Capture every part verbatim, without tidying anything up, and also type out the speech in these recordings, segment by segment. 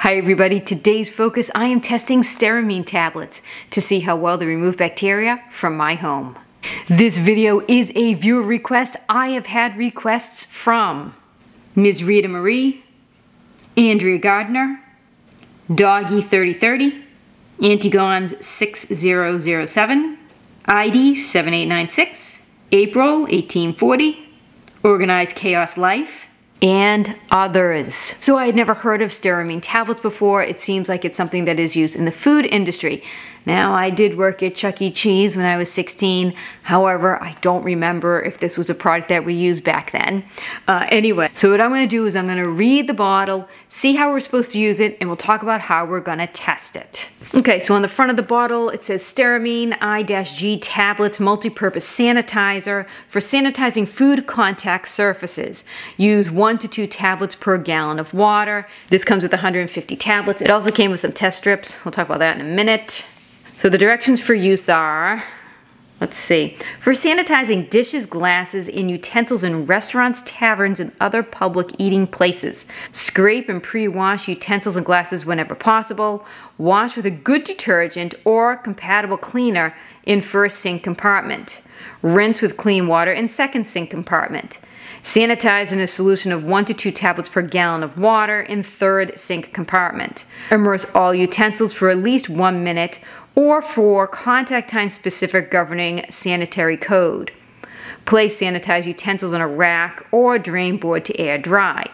Hi everybody, today's focus, I am testing Steramine tablets to see how well they remove bacteria from my home. This video is a viewer request. I have had requests from Miz Rita Marie, Andrea Gardner, Doggy thirty thirty, Antigons six zero zero seven, I D seven eight nine six, April eighteen forty, Organized Chaos Life, and others. So I had never heard of Steramine tablets before. It seems like it's something that is used in the food industry. Now, I did work at Chuck E. Cheese when I was sixteen. However, I don't remember if this was a product that we used back then. Uh, anyway, so what I'm gonna do is I'm gonna read the bottle, see how we're supposed to use it, and we'll talk about how we're gonna test it. Okay, so on the front of the bottle, it says Steramine I G tablets, multi-purpose sanitizer for sanitizing food contact surfaces. Use one to two tablets per gallon of water. This comes with one hundred fifty tablets. It also came with some test strips. We'll talk about that in a minute. So the directions for use are, let's see, for sanitizing dishes, glasses, and utensils in restaurants, taverns, and other public eating places. Scrape and pre-wash utensils and glasses whenever possible. Wash with a good detergent or compatible cleaner in first sink compartment. Rinse with clean water in second sink compartment. Sanitize in a solution of one to two tablets per gallon of water in third sink compartment. Immerse all utensils for at least one minute or for contact time specific governing sanitary code. Place sanitized utensils on a rack or drain board to air dry.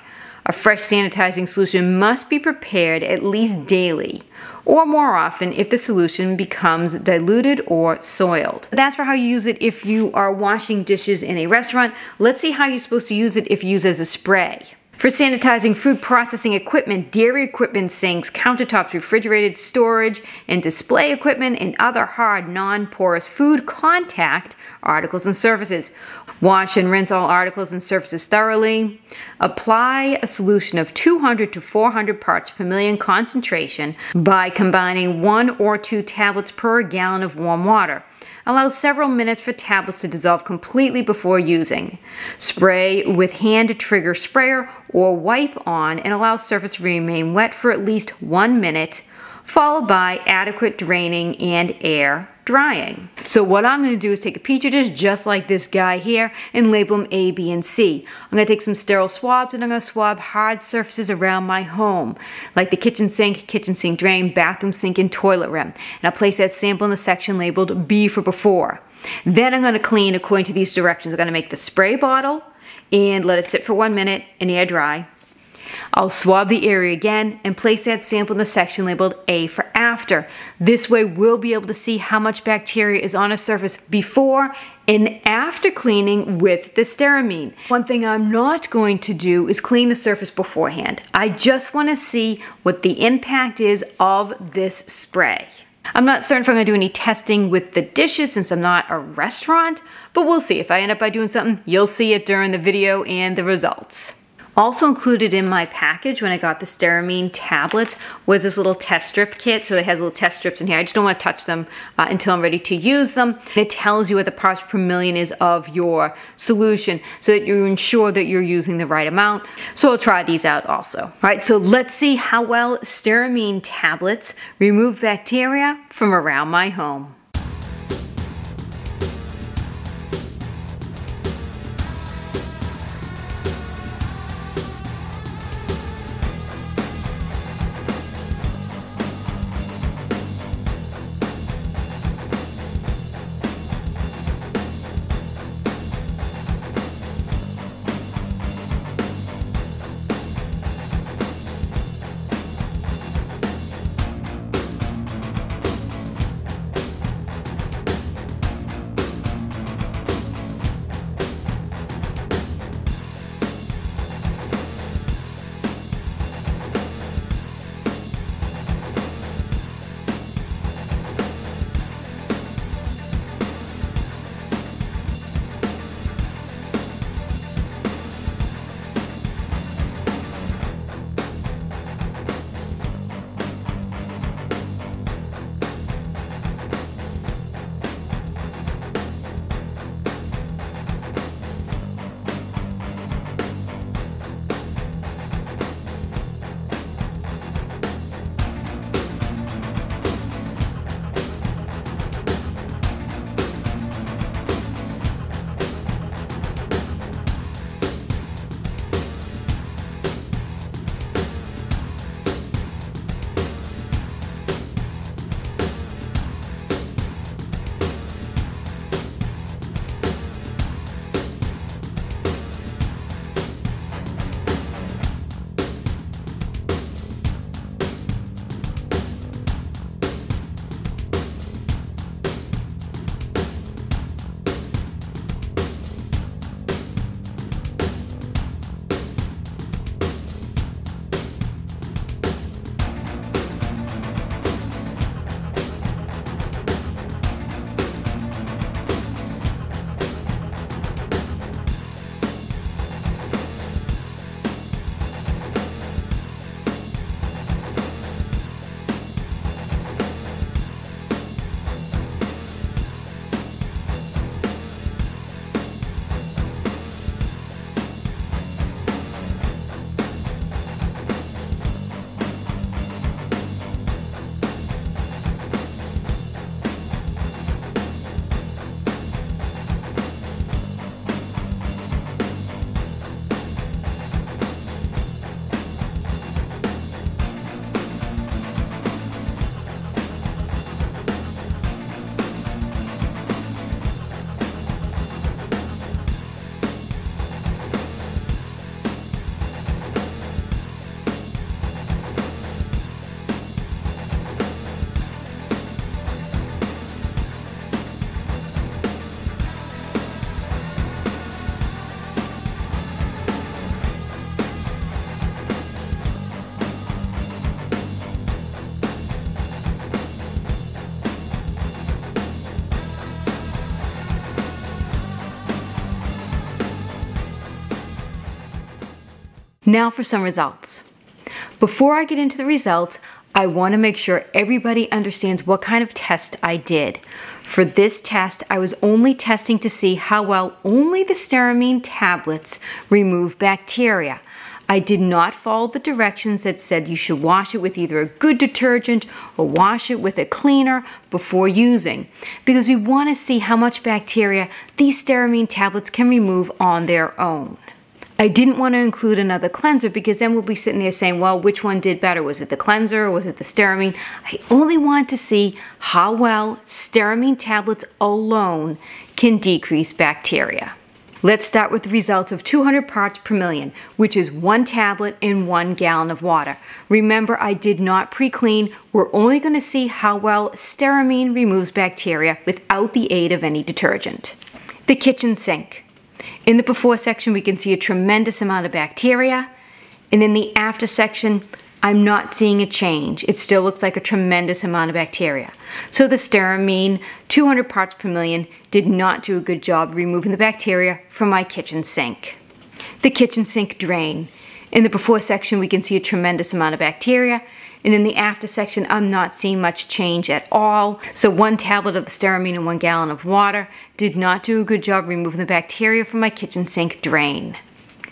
A fresh sanitizing solution must be prepared at least daily or more often if the solution becomes diluted or soiled. That's for how you use it if you are washing dishes in a restaurant. Let's see how you're supposed to use it if you use it as a spray. For sanitizing food processing equipment, dairy equipment, sinks, countertops, refrigerated storage, and display equipment and other hard, non-porous food contact articles and surfaces. Wash and rinse all articles and surfaces thoroughly. Apply a solution of two hundred to four hundred parts per million concentration by combining one or two tablets per gallon of warm water. Allow several minutes for tablets to dissolve completely before using. Spray with hand trigger sprayer or wipe on and allow surface to remain wet for at least one minute, followed by adequate draining and air drying. So what I'm going to do is take a petri dish just like this guy here and label them A, B, and C. I'm going to take some sterile swabs and I'm going to swab hard surfaces around my home, like the kitchen sink, kitchen sink drain, bathroom sink, and toilet rim. And I'll place that sample in the section labeled B for before. Then I'm going to clean according to these directions. I'm going to make the spray bottle and let it sit for one minute and air dry. I'll swab the area again and place that sample in the section labeled A for after. This way we'll be able to see how much bacteria is on a surface before and after cleaning with the Steramine. One thing I'm not going to do is clean the surface beforehand. I just want to see what the impact is of this spray. I'm not certain if I'm going to do any testing with the dishes since I'm not a restaurant, but we'll see. If I end up by doing something, you'll see it during the video and the results. Also included in my package when I got the Steramine tablets was this little test strip kit. So it has little test strips in here. I just don't want to touch them uh, until I'm ready to use them. It tells you what the parts per million is of your solution so that you ensure that you're using the right amount. So I'll try these out also. All right, so let's see how well Steramine tablets remove bacteria from around my home. Now for some results. Before I get into the results, I want to make sure everybody understands what kind of test I did. For this test, I was only testing to see how well only the Steramine tablets remove bacteria. I did not follow the directions that said you should wash it with either a good detergent or wash it with a cleaner before using, because we want to see how much bacteria these Steramine tablets can remove on their own. I didn't want to include another cleanser because then we'll be sitting there saying, well, which one did better? Was it the cleanser or was it the Steramine? I only want to see how well Steramine tablets alone can decrease bacteria. Let's start with the results of two hundred parts per million, which is one tablet in one gallon of water. Remember, I did not pre-clean. We're only going to see how well Steramine removes bacteria without the aid of any detergent. The kitchen sink. In the before section, we can see a tremendous amount of bacteria, and in the after section, I'm not seeing a change. It still looks like a tremendous amount of bacteria. So the Steramine two hundred parts per million did not do a good job removing the bacteria from my kitchen sink. The kitchen sink drain. In the before section, we can see a tremendous amount of bacteria, and in the after section, I'm not seeing much change at all. So one tablet of the Steramine in one gallon of water did not do a good job removing the bacteria from my kitchen sink drain.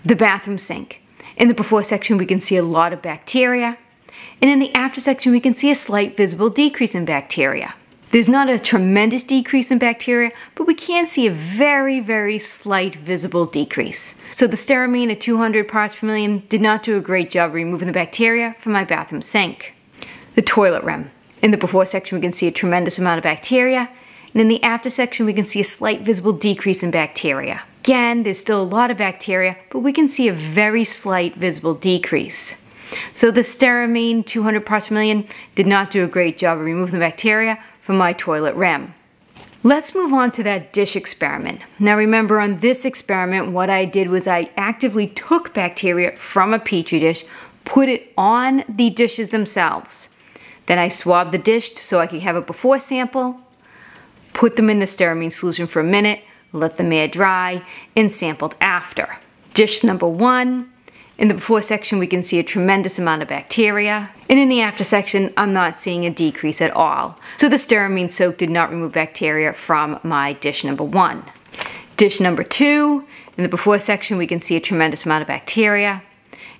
The bathroom sink. In the before section, we can see a lot of bacteria, and in the after section, we can see a slight visible decrease in bacteria. There's not a tremendous decrease in bacteria, but we can see a very, very slight visible decrease. So the Steramine at two hundred parts per million did not do a great job removing the bacteria from my bathroom sink. The toilet rim. In the before section, we can see a tremendous amount of bacteria, and in the after section, we can see a slight visible decrease in bacteria. Again, there's still a lot of bacteria, but we can see a very slight visible decrease. So the Steramine two hundred parts per million did not do a great job of removing the bacteria from my toilet rim. Let's move on to that dish experiment. Now remember, on this experiment, what I did was I actively took bacteria from a Petri dish, put it on the dishes themselves. Then I swabbed the dish so I could have a before sample, put them in the Steramine solution for a minute, let them air dry, and sampled after. Dish number one, in the before section we can see a tremendous amount of bacteria, and in the after section I'm not seeing a decrease at all. So the Steramine soak did not remove bacteria from my dish number one. Dish number two, in the before section we can see a tremendous amount of bacteria,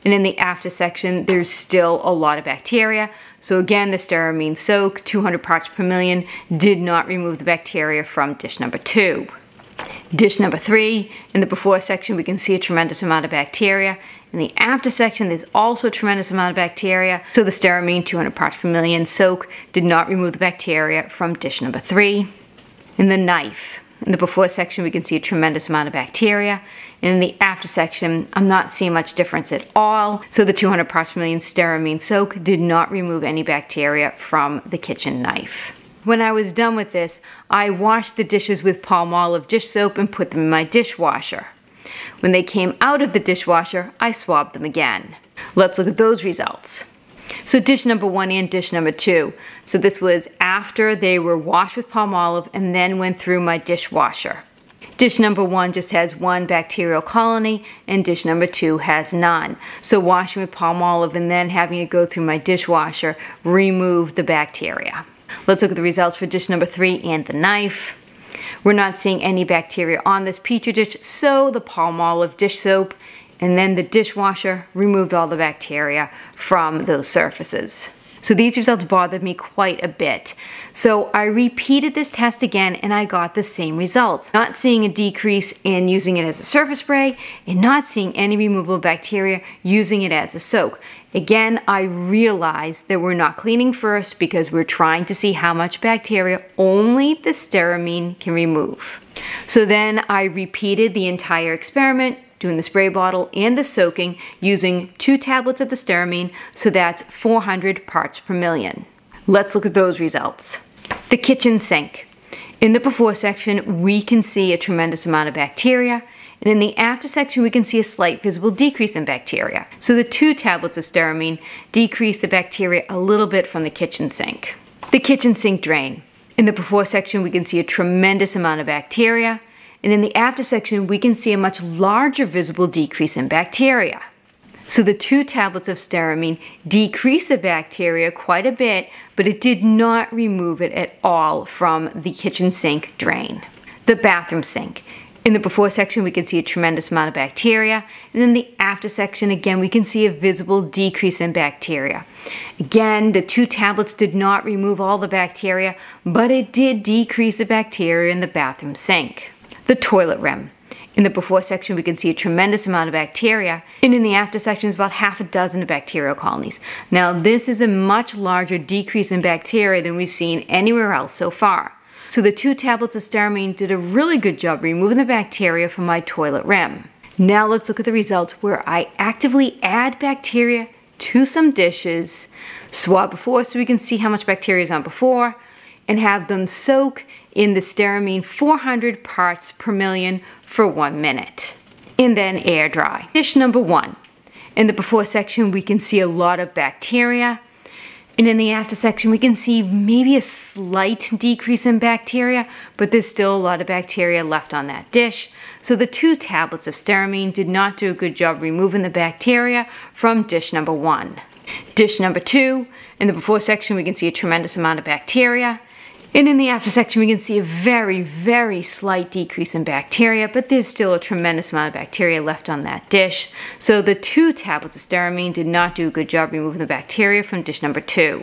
and in the after section there's still a lot of bacteria. So again, the Steramine soak, two hundred parts per million, did not remove the bacteria from dish number two. Dish number three, in the before section we can see a tremendous amount of bacteria. In the after section there's also a tremendous amount of bacteria. So the Steramine two hundred parts per million soak did not remove the bacteria from dish number three. In the knife, in the before section we can see a tremendous amount of bacteria. In the after section I'm not seeing much difference at all. So the two hundred parts per million Steramine soak did not remove any bacteria from the kitchen knife. When I was done with this, I washed the dishes with Palmolive dish soap and put them in my dishwasher. When they came out of the dishwasher, I swabbed them again. Let's look at those results. So dish number one and dish number two. So this was after they were washed with Palmolive and then went through my dishwasher. Dish number one just has one bacterial colony and dish number two has none. So washing with Palmolive and then having it go through my dishwasher removed the bacteria. Let's look at the results for dish number three and the knife. We're not seeing any bacteria on this Petri dish, so the Palmolive dish soap and then the dishwasher removed all the bacteria from those surfaces. So these results bothered me quite a bit. So I repeated this test again and I got the same results. Not seeing a decrease in using it as a surface spray and not seeing any removal of bacteria using it as a soak. Again, I realized that we're not cleaning first because we're trying to see how much bacteria only the Steramine can remove. So then I repeated the entire experiment, doing the spray bottle and the soaking, using two tablets of the Steramine, so that's four hundred parts per million. Let's look at those results. The kitchen sink. In the before section, we can see a tremendous amount of bacteria, and in the after section, we can see a slight visible decrease in bacteria. So the two tablets of Steramine decreased the bacteria a little bit from the kitchen sink. The kitchen sink drain. In the before section, we can see a tremendous amount of bacteria, and in the after section, we can see a much larger visible decrease in bacteria. So the two tablets of Steramine decreased the bacteria quite a bit, but it did not remove it at all from the kitchen sink drain. The bathroom sink. In the before section, we can see a tremendous amount of bacteria, and in the after section, again, we can see a visible decrease in bacteria. Again, the two tablets did not remove all the bacteria, but it did decrease the bacteria in the bathroom sink. The toilet rim. In the before section, we can see a tremendous amount of bacteria, and in the after section is about half a dozen bacterial colonies. Now, this is a much larger decrease in bacteria than we've seen anywhere else so far. So the two tablets of Steramine did a really good job removing the bacteria from my toilet rim. Now let's look at the results where I actively add bacteria to some dishes, swab before so we can see how much bacteria is on before, and have them soak in the Steramine four hundred parts per million for one minute. And then air dry. Dish number one. In the before section, we can see a lot of bacteria. And in the after section, we can see maybe a slight decrease in bacteria, but there's still a lot of bacteria left on that dish. So the two tablets of Steramine did not do a good job removing the bacteria from dish number one. Dish number two, in the before section, we can see a tremendous amount of bacteria. And in the after section, we can see a very, very slight decrease in bacteria, but there's still a tremendous amount of bacteria left on that dish. So the two tablets of Steramine did not do a good job removing the bacteria from dish number two.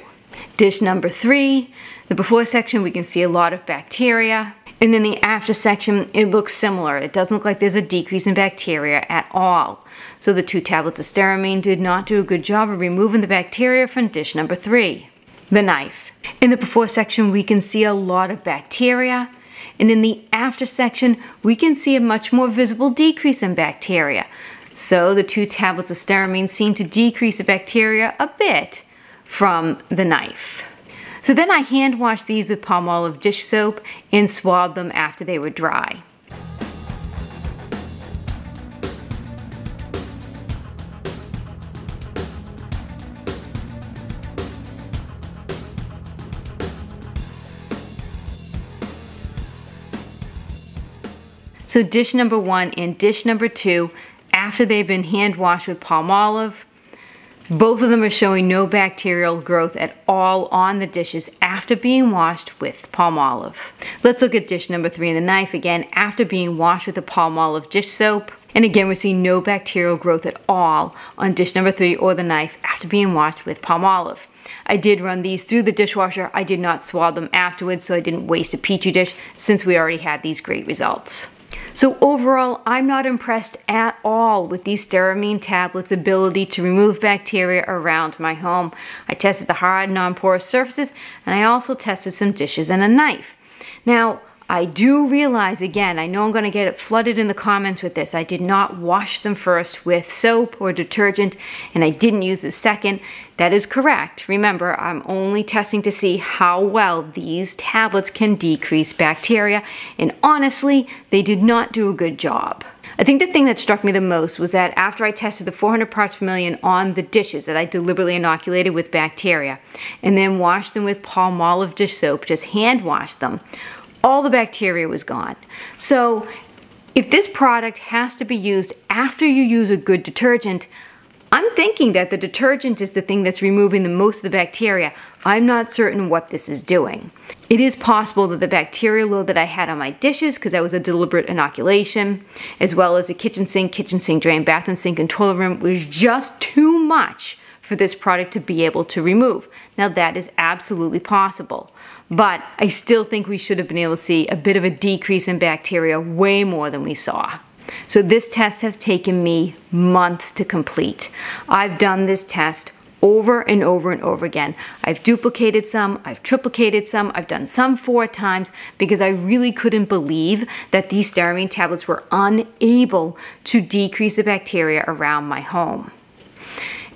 Dish number three, the before section, we can see a lot of bacteria. And in the after section, it looks similar. It doesn't look like there's a decrease in bacteria at all. So the two tablets of Steramine did not do a good job of removing the bacteria from dish number three. The knife. In the before section, we can see a lot of bacteria, and in the after section, we can see a much more visible decrease in bacteria. So the two tablets of Steramine seem to decrease the bacteria a bit from the knife. So then I hand washed these with Palmolive dish soap and swabbed them after they were dry. So dish number one and dish number two, after they've been hand washed with Palmolive, both of them are showing no bacterial growth at all on the dishes after being washed with Palmolive. Let's look at dish number three and the knife again after being washed with the Palmolive dish soap. And again, we're seeing no bacterial growth at all on dish number three or the knife after being washed with Palmolive. I did run these through the dishwasher. I did not swab them afterwards, so I didn't waste a Petri dish since we already had these great results. So overall, I'm not impressed at all with these Steramine tablets' ability to remove bacteria around my home. I tested the hard, non-porous surfaces, and I also tested some dishes and a knife. Now, I do realize, again, I know I'm going to get it flooded in the comments with this. I did not wash them first with soap or detergent, and I didn't use the second. That is correct. Remember, I'm only testing to see how well these tablets can decrease bacteria, and honestly, they did not do a good job. I think the thing that struck me the most was that after I tested the four hundred parts per million on the dishes that I deliberately inoculated with bacteria, and then washed them with Palmolive dish soap, just hand washed them, all the bacteria was gone. So if this product has to be used after you use a good detergent, I'm thinking that the detergent is the thing that's removing the most of the bacteria. I'm not certain what this is doing. It is possible that the bacterial load that I had on my dishes, because that was a deliberate inoculation, as well as the kitchen sink, kitchen sink drain, bathroom sink, and toilet room was just too much for this product to be able to remove. Now that is absolutely possible, but I still think we should have been able to see a bit of a decrease in bacteria way more than we saw. So this test has taken me months to complete. I've done this test over and over and over again. I've duplicated some, I've triplicated some, I've done some four times because I really couldn't believe that these Steramine tablets were unable to decrease the bacteria around my home.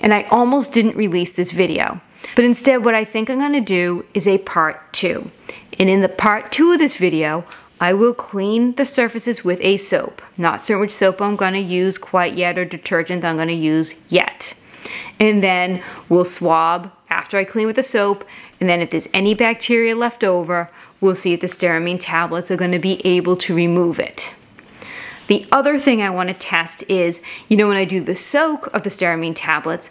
And I almost didn't release this video. But instead, what I think I'm gonna do is a part two. And in the part two of this video, I will clean the surfaces with a soap. Not certain which soap I'm gonna use quite yet, or detergent I'm gonna use yet. And then we'll swab after I clean with the soap, and then if there's any bacteria left over, we'll see if the Steramine tablets are gonna be able to remove it. The other thing I want to test is, you know, when I do the soak of the Steramine tablets,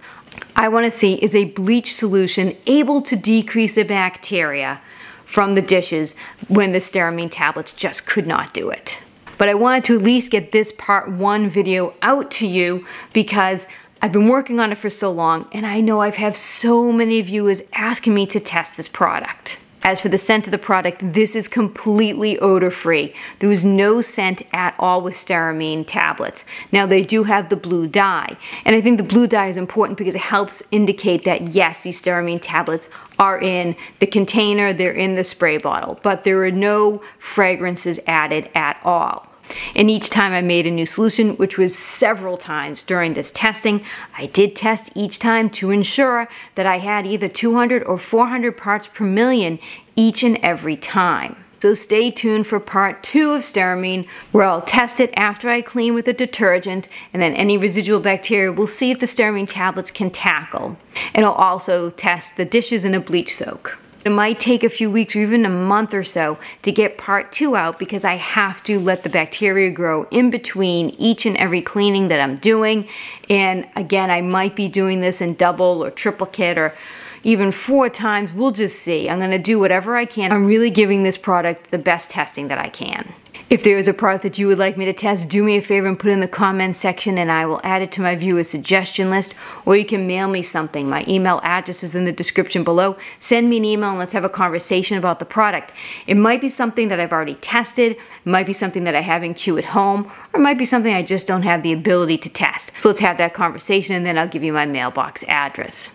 I want to see is a bleach solution able to decrease the bacteria from the dishes when the Steramine tablets just could not do it. But I wanted to at least get this part one video out to you because I've been working on it for so long, and I know I've had so many viewers asking me to test this product. As for the scent of the product, this is completely odor-free. There was no scent at all with Steramine tablets. Now they do have the blue dye, and I think the blue dye is important because it helps indicate that yes, these Steramine tablets are in the container, they're in the spray bottle, but there are no fragrances added at all. And each time I made a new solution, which was several times during this testing, I did test each time to ensure that I had either two hundred or four hundred parts per million each and every time. So stay tuned for part two of Steramine, where I'll test it after I clean with a detergent, and then any residual bacteria we'll see if the Steramine tablets can tackle. And I'll also test the dishes in a bleach soak. It might take a few weeks or even a month or so to get part two out because I have to let the bacteria grow in between each and every cleaning that I'm doing. And again, I might be doing this in double or triplicate or even four times. We'll just see. I'm gonna do whatever I can. I'm really giving this product the best testing that I can. If there is a product that you would like me to test, do me a favor and put it in the comments section and I will add it to my viewer suggestion list, or you can mail me something. My email address is in the description below. Send me an email and let's have a conversation about the product. It might be something that I've already tested, it might be something that I have in queue at home, or it might be something I just don't have the ability to test. So let's have that conversation and then I'll give you my mailbox address.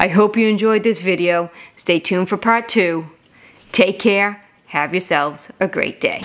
I hope you enjoyed this video. Stay tuned for part two. Take care. Have yourselves a great day.